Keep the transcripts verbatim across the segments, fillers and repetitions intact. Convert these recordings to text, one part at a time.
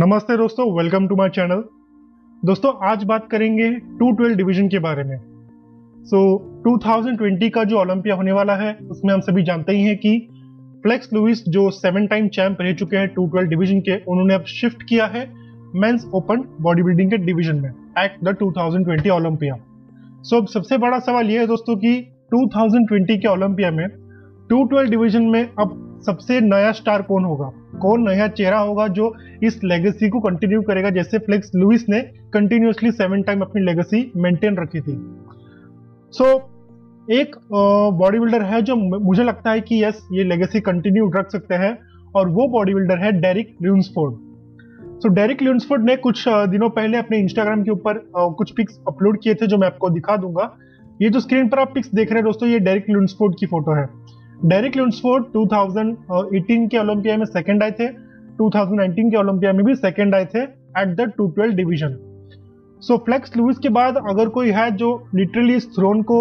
नमस्ते दोस्तों, welcome to my channel. दोस्तों आज बात करेंगे टू ट्वेल्व डिवीजन के बारे में। So so, two thousand twenty का जो ओलंपिया होने वाला है उसमें हम सभी जानते ही हैं कि फ्लेक्स लुइस जो सेवन टाइम चैंप रह चुके हैं टू ट्वेल्व डिवीजन के, उन्होंने अब शिफ्ट किया है मेंस ओपन बॉडी बिल्डिंग के डिवीजन में at the two thousand twenty Olympia. So अब सबसे बड़ा सवाल ये है दोस्तों कि टू थाउजेंड ट्वेंटी के ओलंपिया में टू ट्वेल्व डिवीजन में अब सबसे नया स्टार कौन होगा, कौन नया चेहरा होगा जो इस लेगेसी को कंटिन्यू करेगा, जैसे फ्लेक्स लुइस ने कंटिन्यूअसली सेवन टाइम अपनी लेगेसी मेंटेन रखी थी। सो so, एक बॉडी बिल्डर है जो मुझे लगता है कि यस ये लेगेसी कंटिन्यू रख सकते हैं, और वो बॉडी बिल्डर है Derek Lunsford. So Derrick Lunsford ने कुछ दिनों पहले अपने इंस्टाग्राम के ऊपर कुछ पिक्स अपलोड किए थे जो मैं आपको दिखा दूंगा। ये जो स्क्रीन पर आप पिक्स देख रहे हैं दोस्तों, ये डेरिक लुन्सफोर्ड की फोटो है। Derek Lunsford two thousand eighteen के ओलंपिया में सेकंड आए थे, टू थाउजेंड नाइनटीन के ओलंपिया में भी सेकंड आए थे at the two twelve division. So Flex Lewis के बाद अगर कोई है जो लिटरली इस थ्रोन को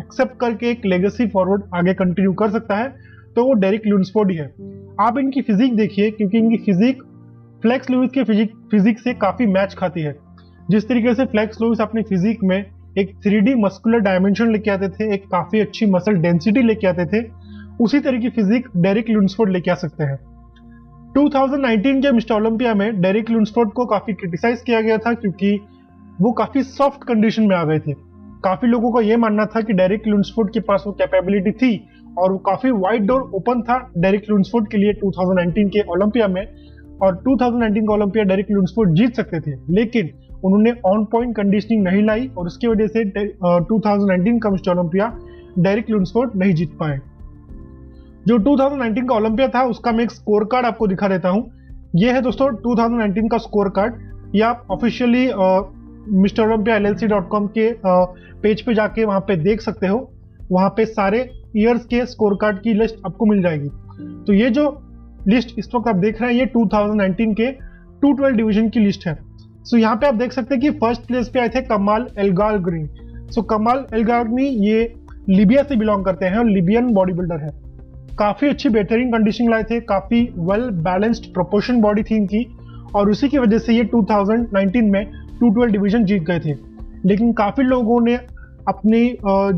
एक्सेप्ट करके एक लेगेसी फॉरवर्ड आगे कंटिन्यू कर सकता है तो वो डेरिक लुन्सफोर्ड ही है। आप इनकी फिजिक देखिए, क्योंकि इनकी फिजिक फ्लेक्स लुइस के फिजिक फिजिक से काफ़ी मैच खाती है। जिस तरीके से फ्लेक्स लुइस अपनी फिजिक में एक थ्री डी मस्कुलर डायमेंशन लेके आते थे, एक काफ़ी अच्छी मसल डेंसिटी लेके आते थे, उसी तरह की फिजिक डेरिक लुन्सफोर्ड लेके आ सकते हैं। टू थाउजेंड नाइनटीन के मिस्टर ओलंपिया में डेरिक लुन्सफोर्ड को काफ़ी क्रिटिसाइज किया गया था क्योंकि वो काफ़ी सॉफ्ट कंडीशन में आ गए थे। काफ़ी लोगों का ये मानना था कि डेरिक लुन्सफोर्ड के पास वो कैपेबिलिटी थी और वो काफ़ी वाइड डोर ओपन था डेरिक लुन्सफोर्ड के लिए टू थाउजेंड नाइनटीन के ओलंपिया में, और टू थाउजेंड नाइनटीन का ओलंपिया डेरिक लुन्सफोर्ड जीत सकते थे, लेकिन उन्होंने ऑन पॉइंट कंडीशनिंग नहीं लाई और उसकी वजह से टू थाउजेंड नाइनटीन का मिस्टर ओलंपिया डेरिक लुन्सफोर्ड नहीं जीत पाए। जो टू थाउजेंड नाइनटीन का ओलंपिया था उसका मैं एक स्कोर कार्ड आपको दिखा देता हूँ। ये है दोस्तों टू थाउजेंड नाइनटीन का स्कोर कार्ड। ये आप officially Mister Olympia L L C dot com के पेज पे जाके वहाँ पे देख सकते हो। वहाँ पे सारे ईयर्स के स्कोर कार्ड की लिस्ट आपको मिल जाएगी। तो ये जो लिस्ट इस वक्त आप देख रहे हैं ये टू थाउजेंड नाइनटीन के टू ट्वेल्व डिवीजन की लिस्ट है। सो यहाँ पे आप देख सकते हैं कि फर्स्ट प्लेस पे आए थे कमाल एल्गार्गनी। सो कमाल एल्गार्गनी ये लीबिया से बिलोंग करते हैं और लीबियन बॉडी बिल्डर है। काफ़ी अच्छी बेहतरीन कंडीशन लाए थे, काफ़ी वेल बैलेंस्ड प्रोपोर्शन बॉडी थी इनकी, और उसी की वजह से ये टू थाउजेंड नाइनटीन में टू ट्वेल्व डिवीजन जीत गए थे। लेकिन काफ़ी लोगों ने अपनी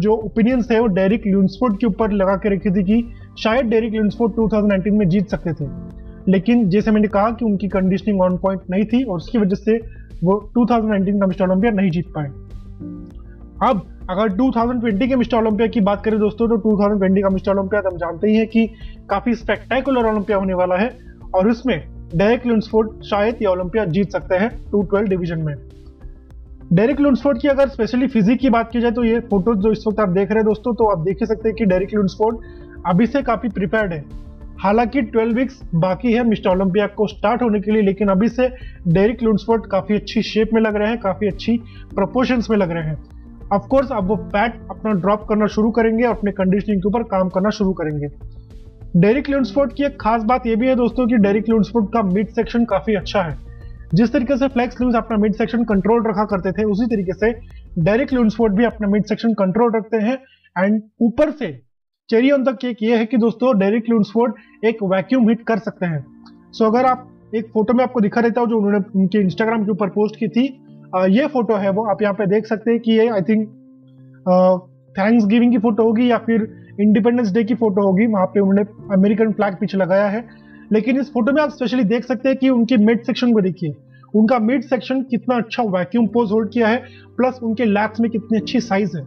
जो ओपिनियंस है वो डेरिक लुन्सफोर्ड के ऊपर लगा के रखी थी कि शायद Derek Lunsford two thousand nineteen में जीत सकते थे, लेकिन जैसे मैंने कहा कि उनकी कंडीशनिंग ऑन पॉइंट नहीं थी और उसकी वजह से वो टू थाउजेंड नाइनटीन का मिस्टर ओलंपिया नहीं जीत पाए। अब अगर टू थाउजेंड ट्वेंटी के मिस्टर ओलंपिया की बात करें दोस्तों, तो टू थाउजेंड ट्वेंटी का मिस्टर ओलंपिया तो हम जानते ही हैं कि काफ़ी स्पेक्टेकुलर ओलंपिया होने वाला है, और उसमें डेरिक लुन्सफोर्ड शायद ये ओलंपिया जीत सकते हैं टू ट्वेल्व डिवीजन में। डेरिक लुन्सफोर्ड की अगर स्पेशली फिजिक की बात की जाए तो ये फोटोज जो इस वक्त आप देख रहे हैं दोस्तों, तो आप देख ही सकते हैं कि डेरिक लुन्सफोर्ड अभी से काफ़ी प्रिपेयर्ड है। हालांकि ट्वेल्व वीक्स बाकी है मिस्टर ओलंपिया को स्टार्ट होने के लिए, लेकिन अभी से डेरिक लुन्सफोर्ड काफ़ी अच्छी शेप में लग रहे हैं, काफ़ी अच्छी प्रोपोर्शंस में लग रहे हैं। ऑफ कोर्स अब वो फैट अपना ड्रॉप करना शुरू करेंगे और अपने कंडीशनिंग के ऊपर काम करना शुरू करेंगे। डेरिक लुन्सफोर्ड की एक खास बात ये भी है दोस्तों कि डेरिक लुन्सफोर्ड का मिड सेक्शन काफ़ी अच्छा है। जिस तरीके से फ्लेक्स लुइस अपना मिड सेक्शन कंट्रोल रखा करते थे, उसी तरीके से डेरिक लुन्सफोर्ड भी अपना मिड सेक्शन कंट्रोल रखते हैं। एंड ऊपर से चेरी ऑन द केक ये है कि दोस्तों डेरिक लुन्सफोर्ड एक वैक्यूम हिट कर सकते हैं। सो अगर आप एक फोटो में आपको दिखा देता हूँ जो उन्होंने उनके इंस्टाग्राम के ऊपर पोस्ट की थी, ये फोटो है वो आप यहाँ पे देख सकते हैं कि ये आई थिंक थैंक्स गिविंग की फोटो होगी या फिर इंडिपेंडेंस डे की फोटो होगी। वहाँ पे उन्होंने अमेरिकन फ्लैग पीछे लगाया है, लेकिन इस फोटो में आप स्पेशली देख सकते हैं कि उनके मिड सेक्शन को देखिए, उनका मिड सेक्शन कितना अच्छा वैक्यूम पोज होल्ड किया है, प्लस उनके लैप्स में कितनी अच्छी साइज है।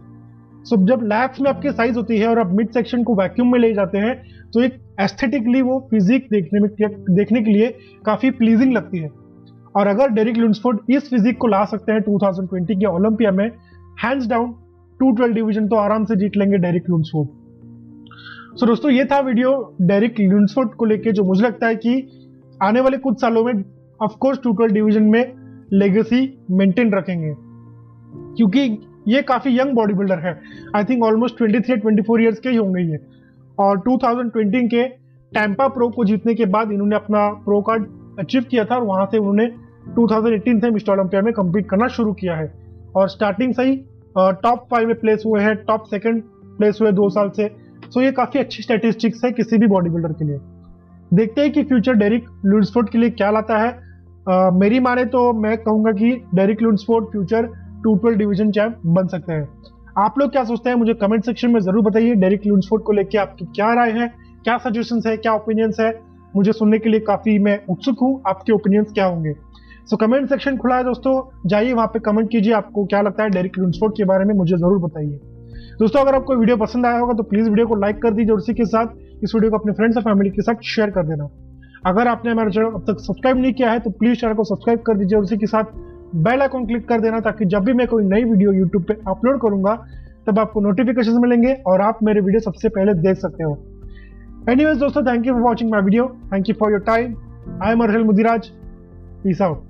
सो जब लैप्स में आपकी साइज होती है और आप मिड सेक्शन को वैक्यूम में ले जाते हैं तो एक एस्थेटिकली वो फिजिक देखने में देखने के लिए काफ़ी प्लीजिंग लगती है। और अगर डेरिक लुन्सफोर्ड इस फिजिक को ला सकते हैं टू थाउजेंड ट्वेंटी के ओलंपिया में, hands down two twelve division तो आराम से जीत लेंगे डेरिक लुन्सफोर्ड। सो so, दोस्तों ये था वीडियो डेरिक लुन्सफोर्ड को लेके, जो मुझे लगता है कि आने वाले कुछ सालों में of course two twelve division में लेगेसी मेंटेन रखेंगे, क्योंकि ये काफ़ी यंग बॉडी बिल्डर है। I think almost twenty three twenty four years के ही होंगे ये, और टू थाउजेंड ट्वेंटी के टैम्पा प्रो को जीतने के बाद इन्होंने अपना प्रो कार्ड अचीव किया था और वहाँ से उन्होंने टू थाउजेंड एटीन से मिस्टर ओलंपिया में कम्पीट करना शुरू किया है, और स्टार्टिंग से ही टॉप फाइव में प्लेस हुए हैं, टॉप सेकंड प्लेस हुए दो साल से। सो ये काफ़ी अच्छी स्टैटिस्टिक्स है किसी भी बॉडी बिल्डर के लिए। देखते हैं कि फ्यूचर डेरिक लुन्सफोर्ड के लिए क्या लाता है। आ, मेरी माने तो मैं कहूँगा कि Derek Lunsford future two twelve division champ बन सकते हैं। आप लोग क्या सोचते हैं मुझे कमेंट सेक्शन में जरूर बताइए। डेरिक लुन्सफोर्ड को लेकर आपकी क्या राय है, क्या सजेशंस है, क्या ओपिनियंस है, मुझे सुनने के लिए काफ़ी मैं उत्सुक हूँ। आपके ओपिनियंस क्या होंगे? सो कमेंट सेक्शन खुला है दोस्तों, जाइए वहाँ पे कमेंट कीजिए। आपको क्या लगता है डेरिक लुन्सफोर्ड के बारे में मुझे जरूर बताइए। दोस्तों अगर आपको वीडियो पसंद आया होगा तो प्लीज़ वीडियो को लाइक कर दीजिए और इसी के साथ इस वीडियो को अपने फ्रेंड्स और फैमिली के साथ शेयर कर देना। अगर आपने हमारे चैनल अब तक सब्सक्राइब नहीं किया है तो प्लीज़ चैनल को सब्सक्राइब कर दीजिए और इसी के साथ बेल आइकॉन क्लिक कर देना, ताकि जब भी मैं कोई नई वीडियो यूट्यूब पे अपलोड करूंगा तब आपको नोटिफिकेशन मिलेंगे और आप मेरे वीडियो सबसे पहले देख सकते हो। एनीवेज दोस्तों, thank you for watching my video, thank you for your time. I am Harshal Mudiraj, peace out.